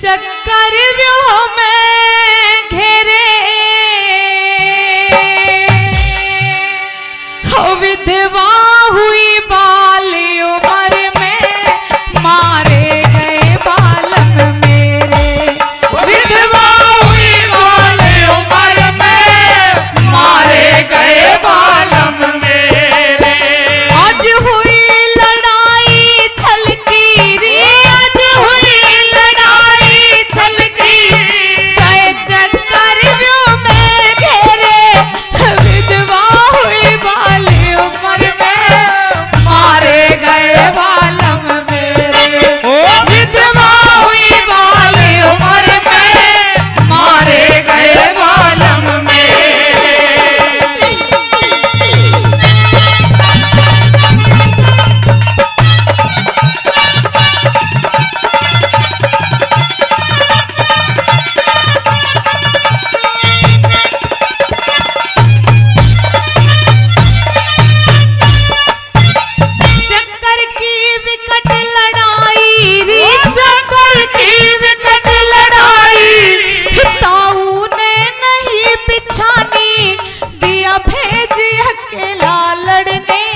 चक्कर व्योह में घेरे हो विधवा हुई बाली उम्र में मारे गए बालक मेरे। विधवा हुई बाली उम्र में मारे गए बालक मेरे। आज हुई लड़ाई छलकी रे, आज हुई लड़ाई छलकी, गए चक्कर व्योह में घेरे। विधवा हुई बाली उम्र में मारे गए बालक मेरे। विधवा हुई बाली उम्र में मारे गए बालक मेरे। चक्कर की विकट लड़ाई रे, चक्कर की विकट लड़ाई, ताऊ ने नहीं पिछानी, दिया भेजी अकेला लड़ने,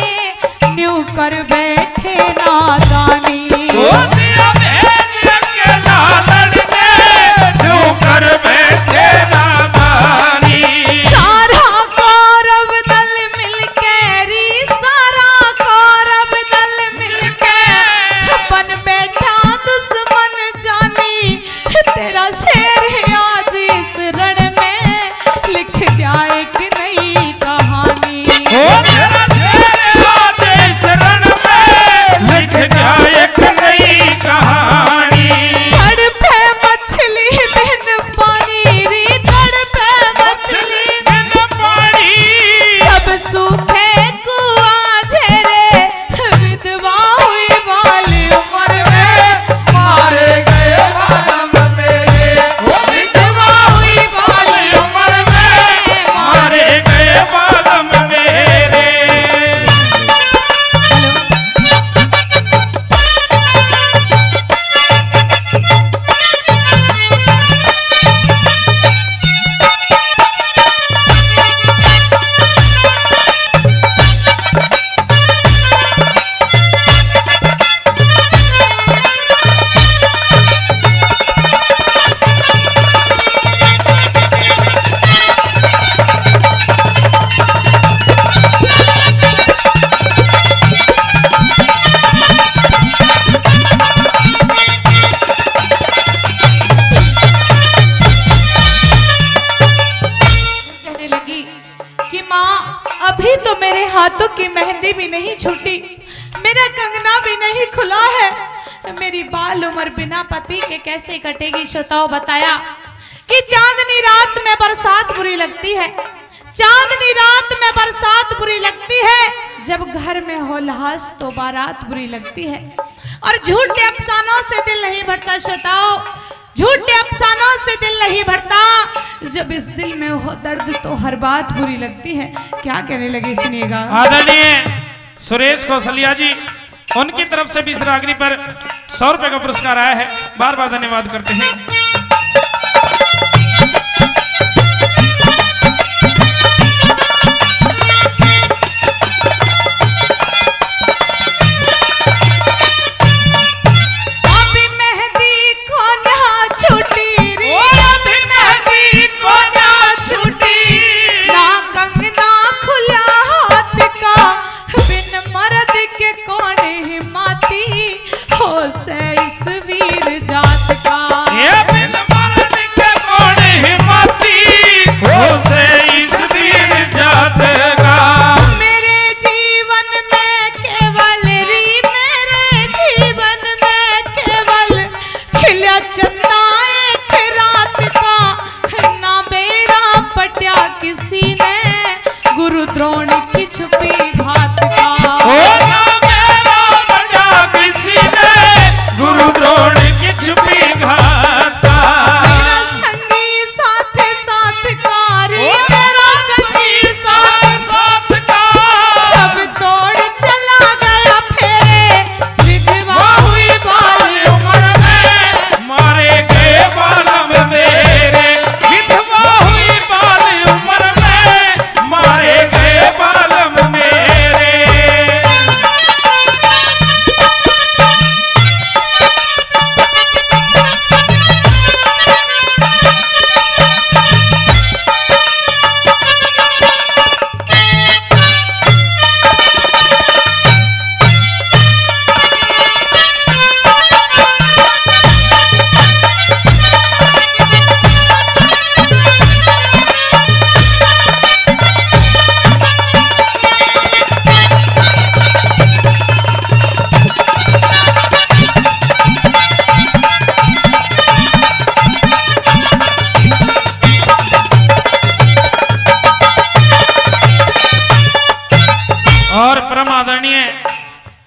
न्यू कर बैठे नादानी। दिया भेज अकेला लड़ने, जो कर बैठे नादानी। सारा कौरव दल मिलके री, सारा कौरव दल मिलके, अपन बैठा दुश्मन जानी। तेरा शेर है आज इस रण में, लिख गया एक नई कहानी। तेरा शेर आज इस रण में, लिख गया एक नई कहानी। तड़पे मछली बिन पानी री, तड़पे मछली बिन पानी, सब सूखे कुआं झेरे। विधवा हुई बाली उम्र में मारे गए बालक मेरे। विधवा हुई बाली उम्र में मारे गए बालक मेरे। कहने लगी कि माँ, अभी तो मेरे हाथों की मेहंदी भी नहीं छूटी, मेरा कंगना भी नहीं खुला है, मेरी बाल उम्र बिना पति के कैसे कटेगी। श्रोताओं, बताया कि चांदनी रात में बरसात बुरी लगती है, चांदनी रात में बरसात बुरी लगती है, जब घर में हो लहास तो बारात बुरी लगती है। और झूठे अफसानों से दिल नहीं भरता श्रोताओं, झूठे अफसानों से दिल नहीं भरता, जब इस दिल में हो दर्द तो हर बात बुरी लगती है। क्या कहने लगी, सुनिएगा। आदरणीय सुरेश कौशल्या जी, उनकी तरफ से भी इस रागनी पर 100 रुपए का पुरस्कार आया है। बार बार धन्यवाद करते हैं।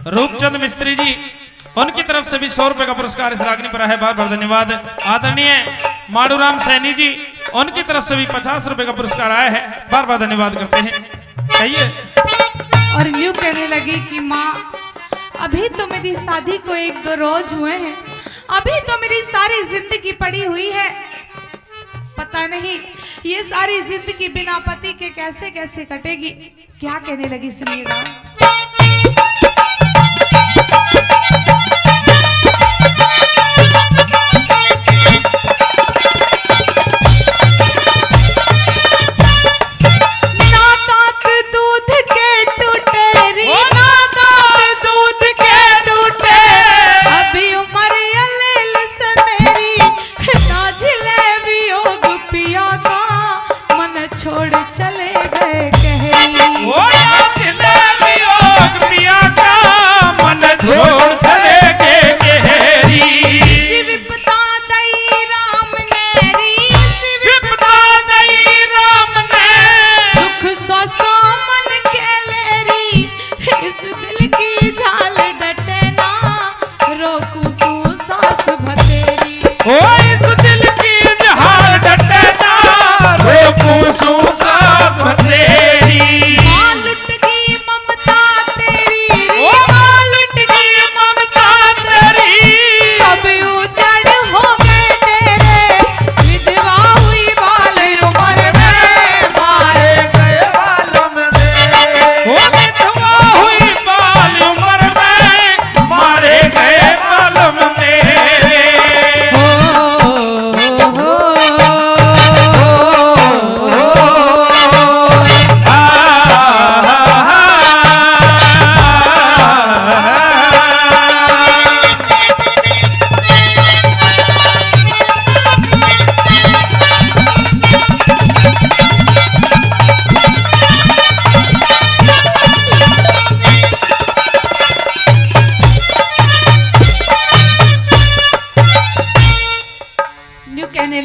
रूपचंद मिस्त्री जी, उनकी तरफ से भी 100 रुपए का पुरस्कार इस रागनी पर है। बहुत बहुत धन्यवाद। आदरणीय माड़ूराम सैनी जी, उनकी तरफ से भी 50 रुपए का पुरस्कार आया है। बार बार धन्यवाद करते हैं। कहिए। और न्यू कहने लगी कि माँ, अभी तो मेरी शादी को 1-2 रोज हुए हैं, अभी तो मेरी सारी जिंदगी पड़ी हुई है, पता नहीं ये सारी जिंदगी बिना पति के कैसे कैसे कटेगी। क्या कहने लगी सुनिएगा।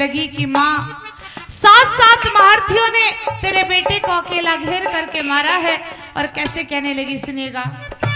लगी कि माँ, 7-7 महारथियों ने तेरे बेटे को अकेला घेर करके मारा है। और कैसे कहने लगी सुनिएगा।